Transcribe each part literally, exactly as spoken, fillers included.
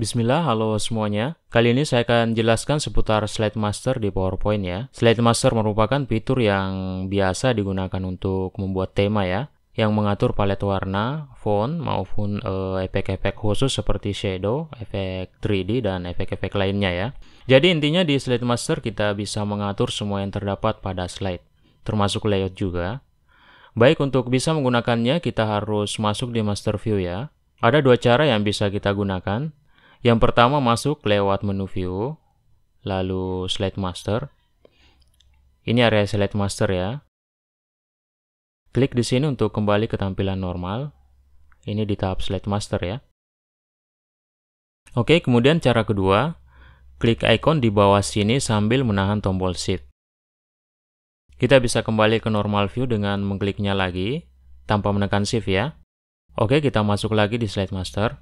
Bismillah, halo semuanya. Kali ini saya akan jelaskan seputar Slide Master di PowerPoint ya. Slide Master merupakan fitur yang biasa digunakan untuk membuat tema ya, yang mengatur palet warna, font, maupun efek-efek uh, khusus seperti shadow, efek tiga D, dan efek-efek lainnya ya. Jadi intinya di Slide Master kita bisa mengatur semua yang terdapat pada slide, termasuk layout juga. Baik, untuk bisa menggunakannya kita harus masuk di Master View ya. Ada dua cara yang bisa kita gunakan. Yang pertama masuk lewat menu view, lalu slide master. Ini area slide master ya. Klik di sini untuk kembali ke tampilan normal. Ini di tahap slide master ya. Oke, kemudian cara kedua, klik icon di bawah sini sambil menahan tombol shift. Kita bisa kembali ke normal view dengan mengkliknya lagi, tanpa menekan shift ya. Oke, kita masuk lagi di slide master.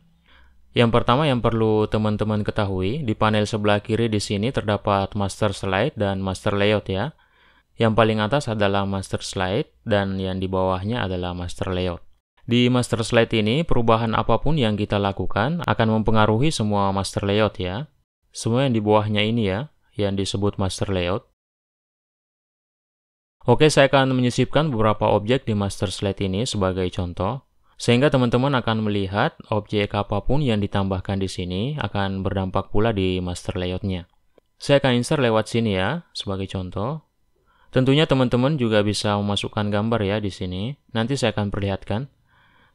Yang pertama yang perlu teman-teman ketahui, di panel sebelah kiri di sini terdapat master slide dan master layout ya. Yang paling atas adalah master slide dan yang di bawahnya adalah master layout. Di master slide ini perubahan apapun yang kita lakukan akan mempengaruhi semua master layout ya. Semua yang di bawahnya ini ya, yang disebut master layout. Oke, saya akan menyisipkan beberapa objek di master slide ini sebagai contoh. Sehingga teman-teman akan melihat objek apapun yang ditambahkan di sini akan berdampak pula di master layoutnya. Saya akan insert lewat sini ya, sebagai contoh. Tentunya teman-teman juga bisa memasukkan gambar ya di sini. Nanti saya akan perlihatkan.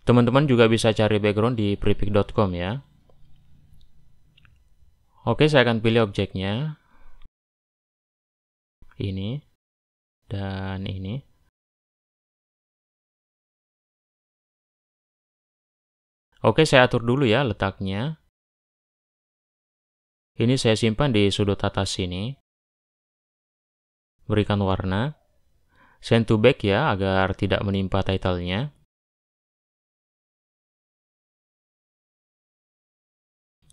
Teman-teman juga bisa cari background di freepik dot com ya. Oke, saya akan pilih objeknya. Ini. Dan ini. Oke, saya atur dulu ya letaknya. Ini saya simpan di sudut atas sini. Berikan warna. Send to back ya, agar tidak menimpa title-nya.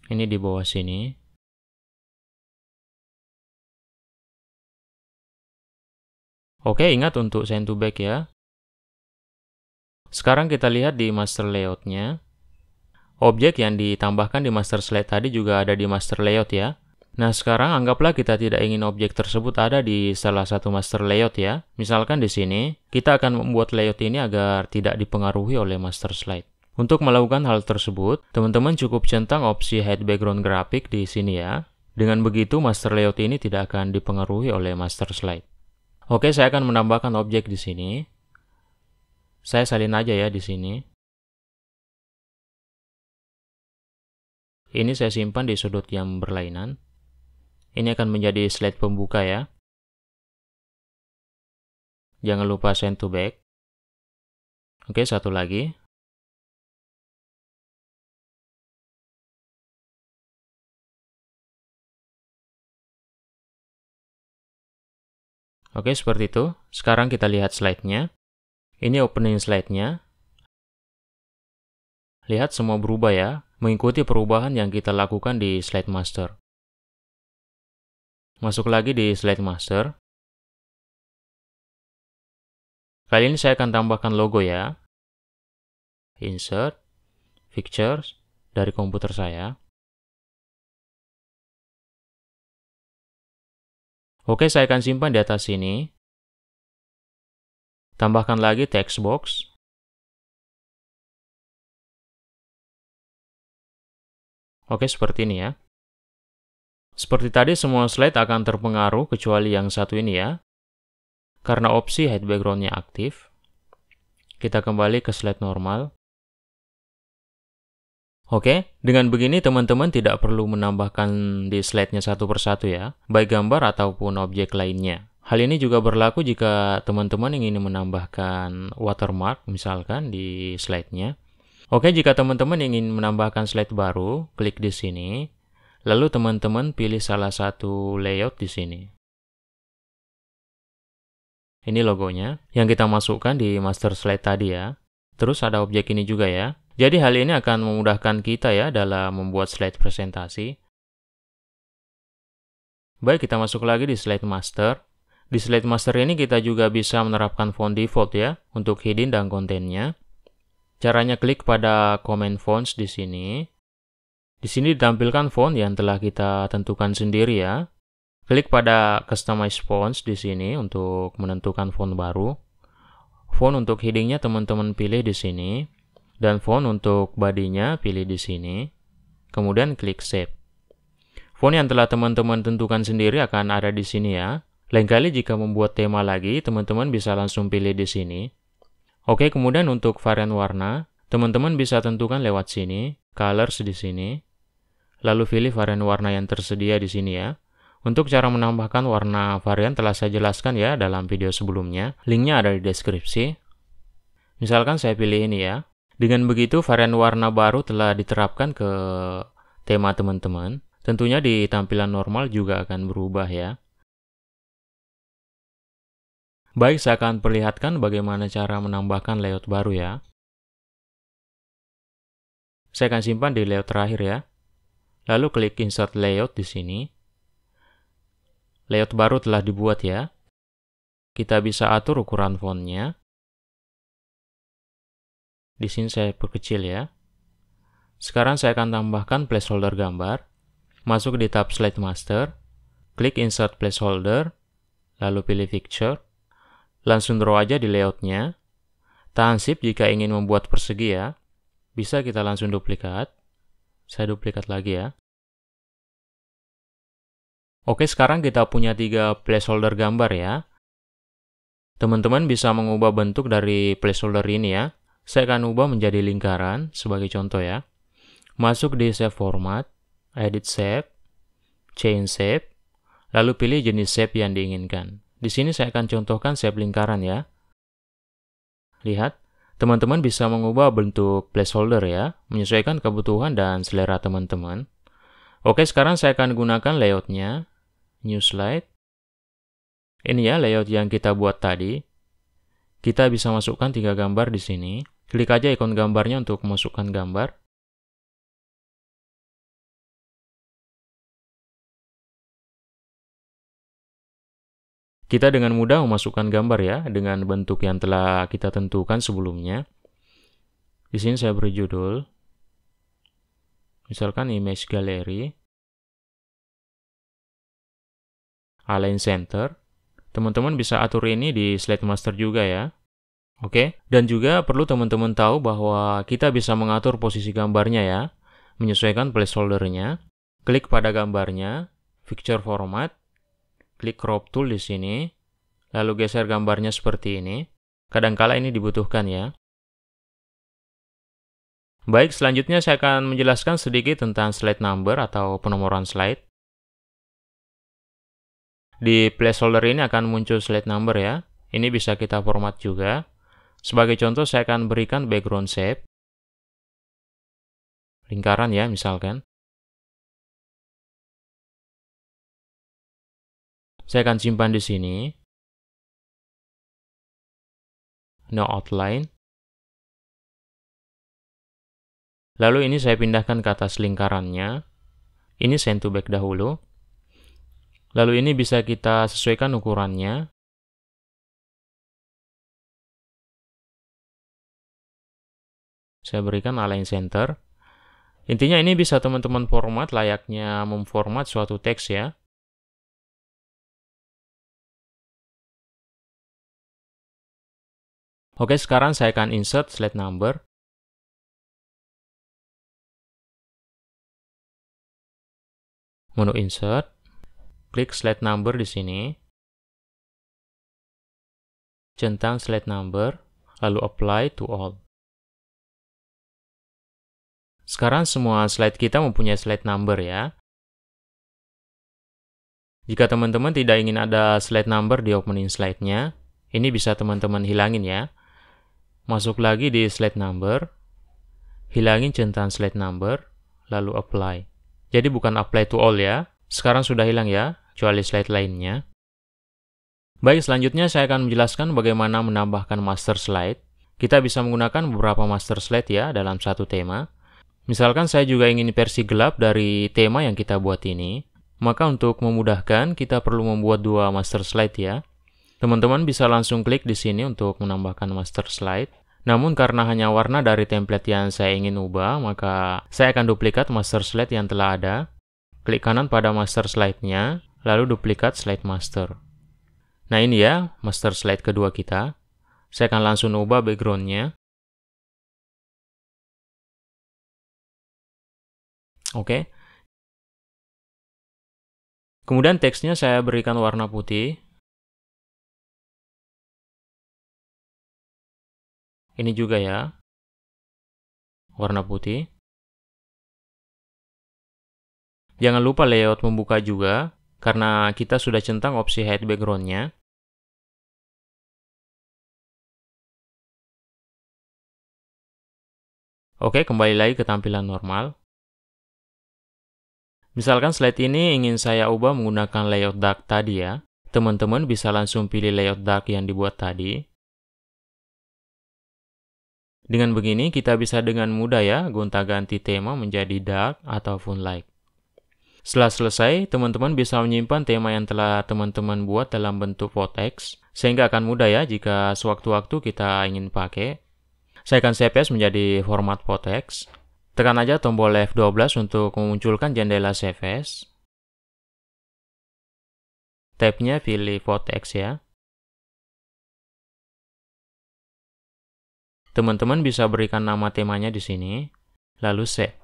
Ini di bawah sini. Oke, ingat untuk send to back ya. Sekarang kita lihat di master layout-nya. Objek yang ditambahkan di master slide tadi juga ada di master layout ya. Nah, sekarang anggaplah kita tidak ingin objek tersebut ada di salah satu master layout ya. Misalkan di sini, kita akan membuat layout ini agar tidak dipengaruhi oleh master slide. Untuk melakukan hal tersebut, teman-teman cukup centang opsi hide background grafik di sini ya. Dengan begitu, master layout ini tidak akan dipengaruhi oleh master slide. Oke, saya akan menambahkan objek di sini. Saya salin aja ya di sini. Ini saya simpan di sudut yang berlainan. Ini akan menjadi slide pembuka ya. Jangan lupa send to back. Oke, satu lagi. Oke, seperti itu. Sekarang kita lihat slide-nya. Ini opening slide-nya. Lihat, semua berubah ya, mengikuti perubahan yang kita lakukan di slide master. Masuk lagi di slide master. Kali ini saya akan tambahkan logo ya. Insert, pictures, dari komputer saya. Oke, saya akan simpan di atas sini. Tambahkan lagi text box. Oke, seperti ini ya. Seperti tadi, semua slide akan terpengaruh kecuali yang satu ini ya. Karena opsi hide background-nya aktif, kita kembali ke slide normal. Oke, dengan begini teman-teman tidak perlu menambahkan di slide-nya satu persatu ya, baik gambar ataupun objek lainnya. Hal ini juga berlaku jika teman-teman ingin menambahkan watermark misalkan di slide-nya. Oke, jika teman-teman ingin menambahkan slide baru, klik di sini, lalu teman-teman pilih salah satu layout di sini. Ini logonya, yang kita masukkan di master slide tadi ya. Terus ada objek ini juga ya. Jadi hal ini akan memudahkan kita ya dalam membuat slide presentasi. Baik, kita masuk lagi di slide master. Di slide master ini kita juga bisa menerapkan font default ya, untuk hidden dan kontennya. Caranya klik pada Command Fonts di sini, Di sini ditampilkan font yang telah kita tentukan sendiri ya. Klik pada Customize Fonts di sini untuk menentukan font baru. Font untuk headingnya teman-teman pilih di sini. Dan font untuk body-nya pilih di sini. Kemudian klik Save. Font yang telah teman-teman tentukan sendiri akan ada di sini ya. Lain kali jika membuat tema lagi, teman-teman bisa langsung pilih di sini. Oke, kemudian untuk varian warna, teman-teman bisa tentukan lewat sini. Colors di sini. Lalu pilih varian warna yang tersedia di sini ya. Untuk cara menambahkan warna varian telah saya jelaskan ya dalam video sebelumnya. Linknya ada di deskripsi. Misalkan saya pilih ini ya. Dengan begitu varian warna baru telah diterapkan ke tema teman-teman. Tentunya di tampilan normal juga akan berubah ya. Baik, saya akan perlihatkan bagaimana cara menambahkan layout baru ya. Saya akan simpan di layout terakhir ya. Lalu klik Insert Layout di sini. Layout baru telah dibuat ya. Kita bisa atur ukuran fontnya. Di sini saya perkecil ya. Sekarang saya akan tambahkan placeholder gambar. Masuk di tab Slide Master. Klik Insert Placeholder. Lalu pilih Picture. Langsung draw aja di layoutnya. Tahan Shift jika ingin membuat persegi ya. Bisa kita langsung duplikat. Saya duplikat lagi ya. Oke, sekarang kita punya tiga placeholder gambar ya. Teman-teman bisa mengubah bentuk dari placeholder ini ya. Saya akan ubah menjadi lingkaran sebagai contoh ya. Masuk di Shape Format, Edit Shape, Change Shape, lalu pilih jenis shape yang diinginkan. Di sini saya akan contohkan shape lingkaran ya. Lihat, teman-teman bisa mengubah bentuk placeholder ya, menyesuaikan kebutuhan dan selera teman-teman. Oke, sekarang saya akan gunakan layoutnya, New Slide. Ini ya layout yang kita buat tadi. Kita bisa masukkan tiga gambar di sini. Klik aja ikon gambarnya untuk masukkan gambar. Kita dengan mudah memasukkan gambar ya, dengan bentuk yang telah kita tentukan sebelumnya. Di sini saya beri judul. Misalkan Image Gallery, Align Center. Teman-teman bisa atur ini di Slide Master juga ya. Oke, dan juga perlu teman-teman tahu bahwa kita bisa mengatur posisi gambarnya ya, menyesuaikan placeholdernya. Klik pada gambarnya, Picture Format, klik Crop Tool di sini, lalu geser gambarnya seperti ini. Kadangkala ini dibutuhkan ya. Baik, selanjutnya saya akan menjelaskan sedikit tentang slide number atau penomoran slide. Di placeholder ini akan muncul slide number ya. Ini bisa kita format juga. Sebagai contoh saya akan berikan background shape. Lingkaran ya misalkan. Saya akan simpan di sini. No outline. Lalu ini saya pindahkan ke atas lingkarannya. Ini send to back dahulu. Lalu ini bisa kita sesuaikan ukurannya. Saya berikan align center. Intinya ini bisa teman-teman format layaknya memformat suatu teks ya. Oke, sekarang saya akan insert slide number. Menu Insert, klik Slide Number di sini, centang Slide Number, lalu Apply to All. Sekarang semua slide kita mempunyai slide number ya. Jika teman-teman tidak ingin ada slide number di opening slide-nya, ini bisa teman-teman hilangin ya. Masuk lagi di Slide Number, hilangin centang Slide Number, lalu Apply. Jadi bukan apply to all ya. Sekarang sudah hilang ya, kecuali slide lainnya. Baik, selanjutnya saya akan menjelaskan bagaimana menambahkan master slide. Kita bisa menggunakan beberapa master slide ya dalam satu tema. Misalkan saya juga ingin versi gelap dari tema yang kita buat ini. Maka untuk memudahkan, kita perlu membuat dua master slide ya. Teman-teman bisa langsung klik di sini untuk menambahkan master slide. Namun karena hanya warna dari template yang saya ingin ubah, maka saya akan duplikat master slide yang telah ada. Klik kanan pada master slide-nya, lalu duplikat slide master. Nah ini ya, master slide kedua kita. Saya akan langsung ubah background-nya. Oke. Kemudian teksnya saya berikan warna putih. Ini juga ya, warna putih. Jangan lupa layout membuka juga, karena kita sudah centang opsi hide background-nya. Oke, kembali lagi ke tampilan normal. Misalkan slide ini ingin saya ubah menggunakan layout dark tadi ya. Teman-teman bisa langsung pilih layout dark yang dibuat tadi. Dengan begini, kita bisa dengan mudah ya, gonta-ganti tema menjadi dark ataupun light. Setelah selesai, teman-teman bisa menyimpan tema yang telah teman-teman buat dalam bentuk potx, sehingga akan mudah ya jika sewaktu-waktu kita ingin pakai. Saya akan save as menjadi format potx. Tekan aja tombol F dua belas untuk memunculkan jendela save as. Tab-nya pilih potx ya. Teman-teman bisa berikan nama temanya di sini, lalu save.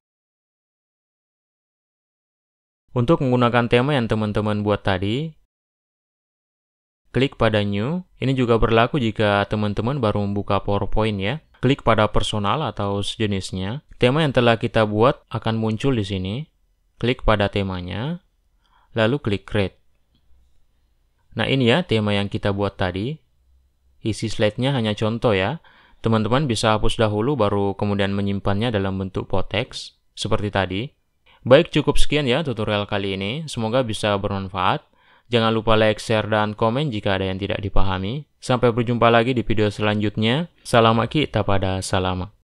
Untuk menggunakan tema yang teman-teman buat tadi, klik pada New. Ini juga berlaku jika teman-teman baru membuka PowerPoint ya. Klik pada Personal atau sejenisnya. Tema yang telah kita buat akan muncul di sini. Klik pada temanya, lalu klik Create. Nah ini ya tema yang kita buat tadi. Isi slide-nya hanya contoh ya. Teman-teman bisa hapus dahulu baru kemudian menyimpannya dalam bentuk potx seperti tadi. Baik, cukup sekian ya tutorial kali ini. Semoga bisa bermanfaat. Jangan lupa like, share, dan komen jika ada yang tidak dipahami. Sampai berjumpa lagi di video selanjutnya. Salam Aki, tak pada salama.